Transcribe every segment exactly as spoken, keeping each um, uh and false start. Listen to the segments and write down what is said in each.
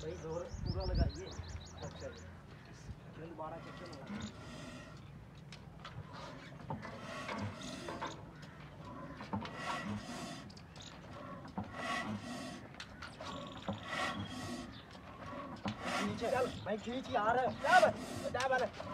भाई दोहरा पूरा लगाइए सेक्शन जल्द बारह सेक्शन होगा नीचे चल भाई खींच आ रहा है जा भाई जा भाई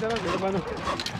Gracias.